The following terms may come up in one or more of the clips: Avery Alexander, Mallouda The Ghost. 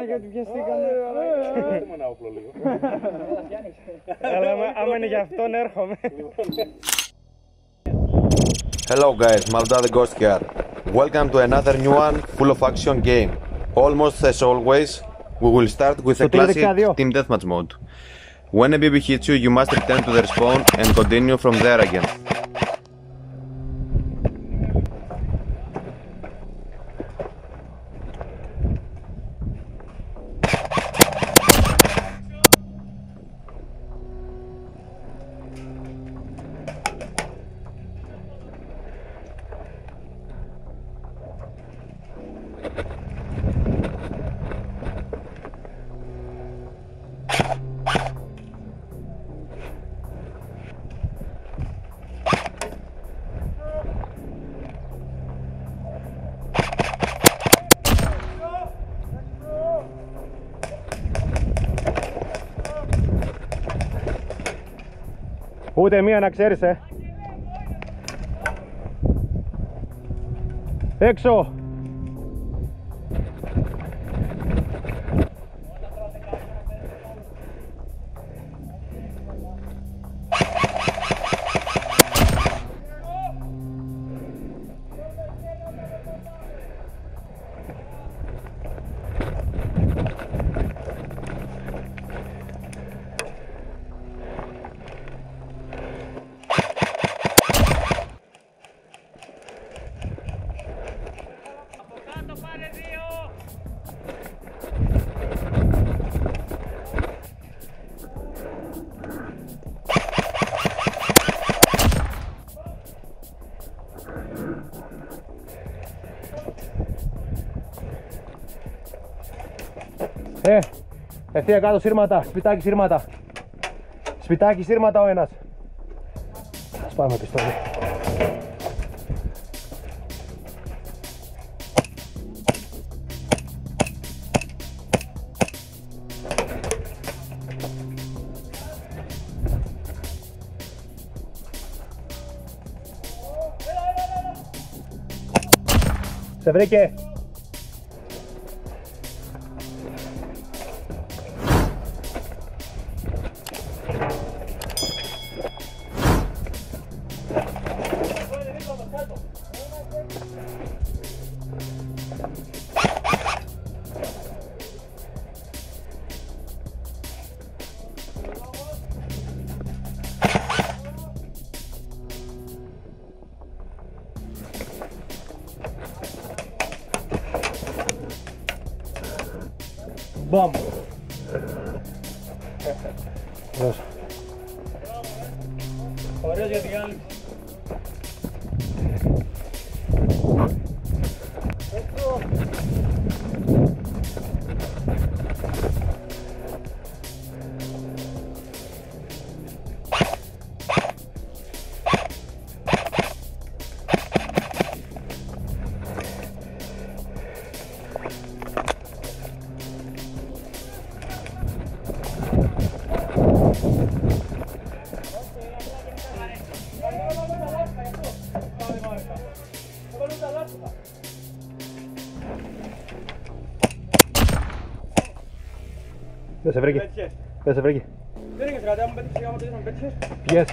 Hello guys, Mallouda the Ghost here. Welcome to another new one, full of action game. Almost as always, we will start with a classic team deathmatch mode. When a baby hits you, you must return to their spawn and continue from there again. Ούτε μία να ξέρεις, Έξω! Ευθεία κάτω σύρματα, σπιτάκι σύρματα. Σπιτάκι σύρματα ο ένας. Ας πάμε πιστόλι. Σε βρήκε. Μπαμ! Ωραίος για την κάλυψη. Δεν σε βρήκε. Δεν σε βρήκε. Δεν έχεις κάτι, άμα πέτυχες, Yes.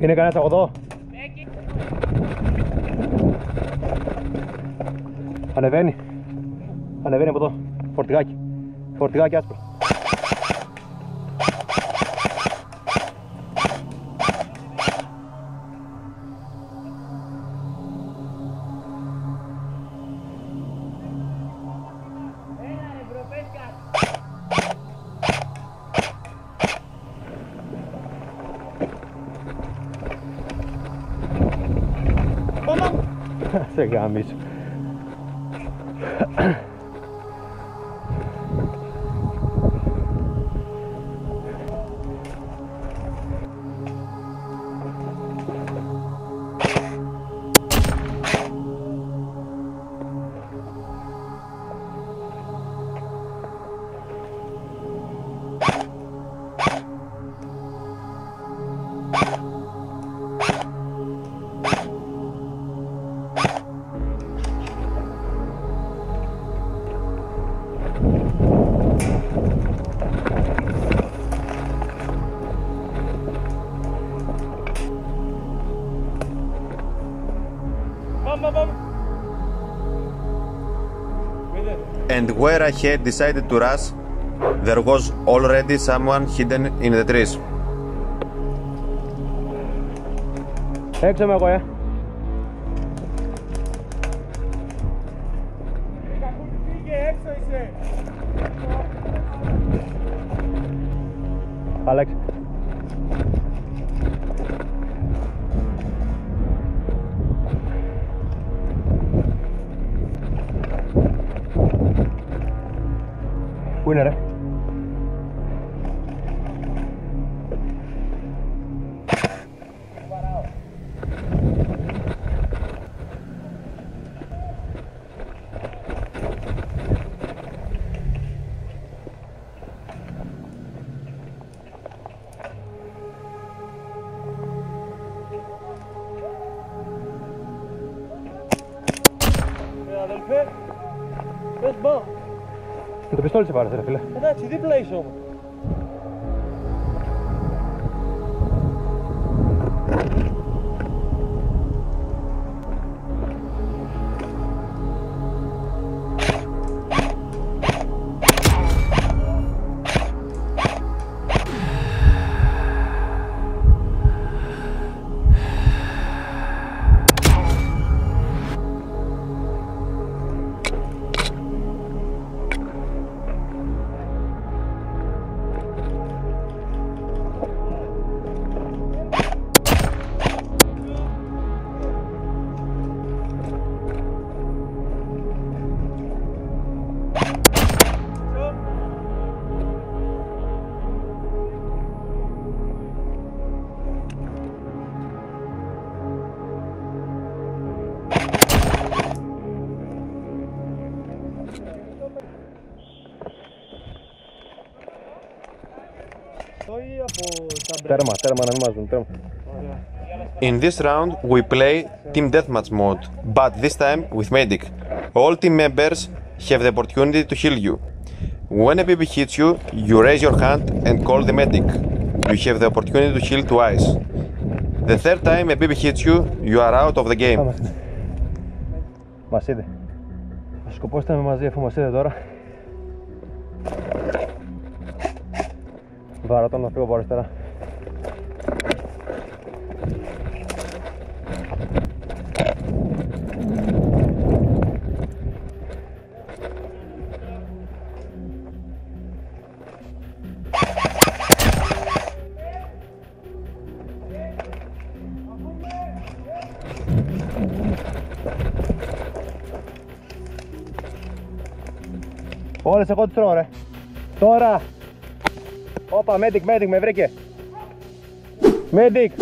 Είναι κανένας από εδώ? Ανεβαίνει. Ανεβαίνει από εδώ. Φορτηγάκι. Φορτηγάκι άσπρο. σε γάμισου. And where I had decided to rush, there was already someone hidden in the trees. Έξω με κοέ. Alex. Πού είναι ρε. Αδελφέ, πες μπα. Με το πιστόλι σε πάρετε ρε φίλε. Εντάξει, δίπλα είσαι όμως. In this round we play team deathmatch mode, but this time with medic. All team members have the opportunity to heal you. When a baby hits you, you raise your hand and call the medic. You have the opportunity to heal twice. The third time a baby hits you, you are out of the game. Μας είδε. Ο σκοπός ήταν μαζί, αφού μας είδε τώρα. Βαρόταν να φύγω από αριστερά. Όλες εγώ τους τρώω ρε. Τώρα. Όπα, medic, με βρήκε. Medic.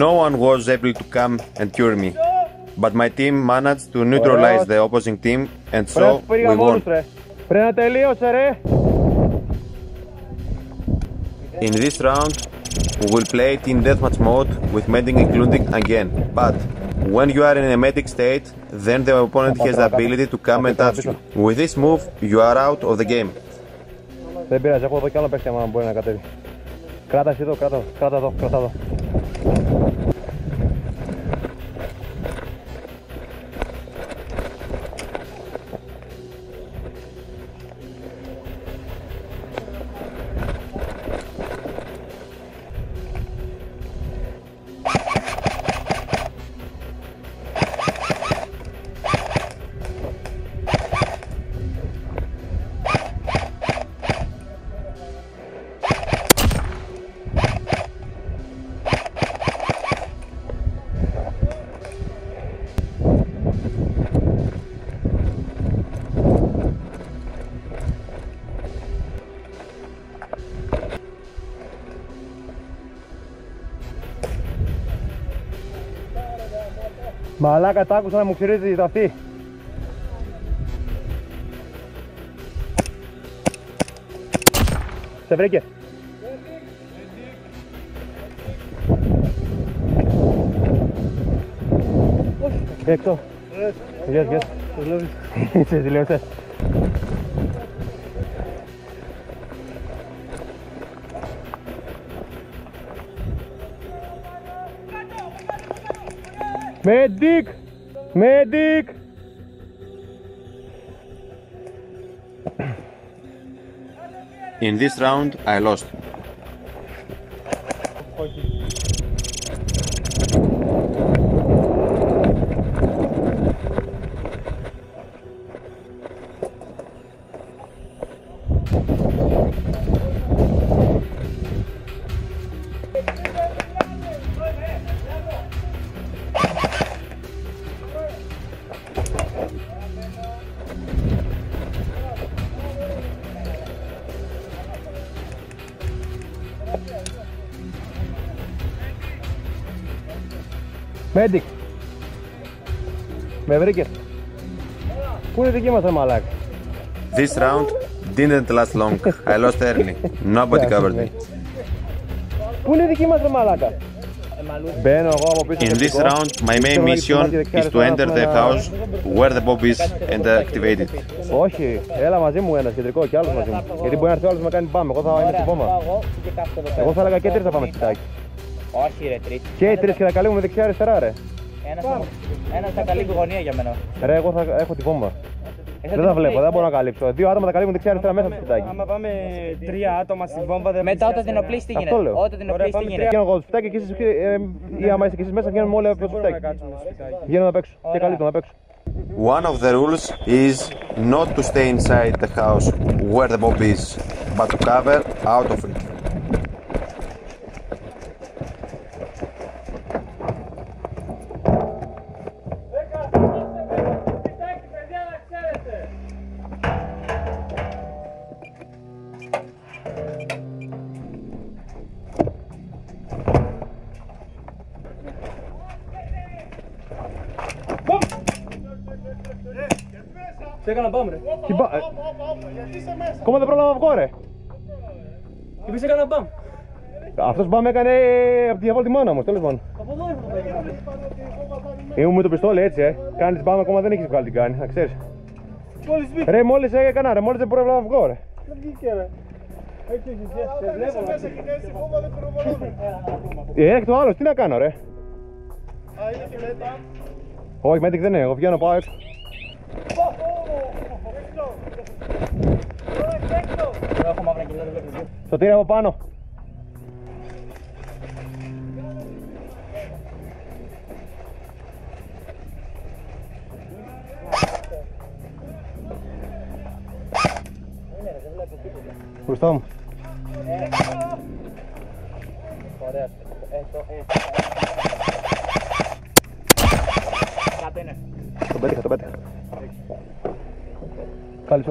No one was able to come and cure me, but my team managed to neutralize the opposing team and so we won. Πρέπει να τελείωσε ρε. In this round, we will play team deathmatch mode with medic included again, but when you are in a medic state, then the opponent has the ability to come and touch you. With this move, you are out of the game. Δεν πειράζει, έχω εδώ κι άλλο παίχτη άμα μπορεί να κατέβει. Κράτα εσύ εδώ, κράτα εδώ. Μαλάκα, τα άκουσα να μου ξηρίζει η ταυτή. Σε βρήκε. Έξω. Γεια σας. Σε τηλεόρασες. Medic! Medic! In this round, I lost. Medic. Με βρήκες. Πού είναι δική μας αμαλάκ. This round didn't last long. I lost early. Nobody covered me. Πού είναι δική μας αμαλάκα. Μπαίνω εγώ από πίσω. In this round my main mission is to enter the house where the bomb is and activate it. Όχι, έλα μαζί μου ένας κεντρικό και άλλος μαζί μου. Γιατί μπορεί να έρθει ο άλλος να κάνει μπαμ. Εγώ θα είμαι στην πόμα. Εγώ θα έλεγα και τρεις θα πάμε τσιτάκι. Όχι ρε, τρεις. Και οι τρεις και θα καλύγουμε δεξιά αριστερά ρε. Ένας θα καλύγει γωνία για μένα. Ρε, εγώ θα έχω την κόμμα. Δεν τα βλέπω, δεν μπορώ να καλύψω. Δύο άτομα θα καλύγουν δεξιά αριστερά μέσα στο σπιτάκι. Άμα πάμε τρία άτομα στη βόμβα δεν. Μετά όταν την οπλίσει τι γίνεται. Όταν την οπλίσει τι γίνεται. Βγαίνω εγώ στο σπιτάκι και εσείς, ή άμα είστε και εσείς μέσα, βγαίνουμε όλοι από το σπιτάκι. Βγαίνω να παίξω και καλύπτω να παίξω. One of the rules is not to stay inside the house where the bomb is, but to cover out of it. Τι έκανα μπαμ ρε. Γιατί είσαι μέσα. Ακόμα δεν πρόλαβα να βγω ρε. Και πεις έκανα μπαμ. Αυτός μπαμ έκανε από τη διαβόλτη μάνα όμως, τέλος πάντων. Από εδώ ήρθα. Ήμουν με το πιστόλι έτσι Κάνεις μπαμ ακόμα δεν έχεις βγάλει την κάνει, να ξέρεις. Μόλις βγήκε. Ρε μόλις έκανα ρε, μόλις δεν πρόλαβα να βγω ρε. Δεν βγήκε ρε. Είσαι μέσα και κάνεις τη φόβα δεν προβολώνει. Έχει το άλλος, τι να κάνω ρε. Είναι και μετά. Όχι, μέτρικ δεν είναι, εγώ βγαίνω πάω έξω. Το τύριο από πάνω. Μπροστά μου. Ωραία. Κάτω είναι. Το πέτυχα, το πέτυχα. Κάλυψε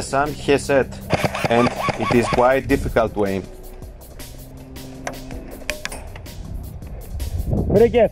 The sun has set and it is quite difficult to aim. Βρήκες.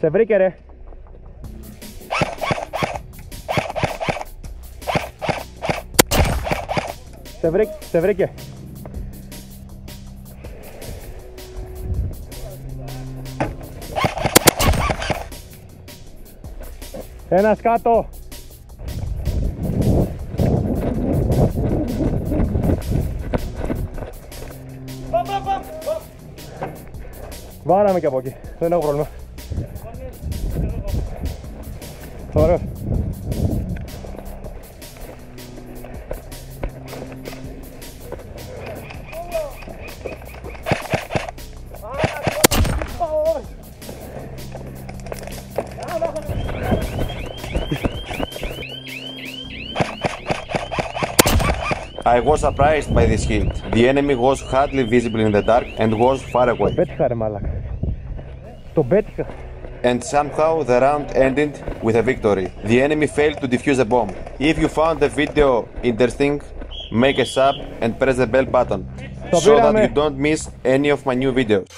Σε βρήκε ρε. Σε Στα βρέκια. Ένας κάτω. Βάραμε και από εκεί, δεν έχω πρόβλημα. Ωραίος. I was surprised by this hill. The enemy was hardly visible in the dark and was far away. And somehow the round ended with a victory. The enemy failed to defuse a bomb. If you found the video interesting, make a sub and press the bell button so that you don't miss any of my new videos.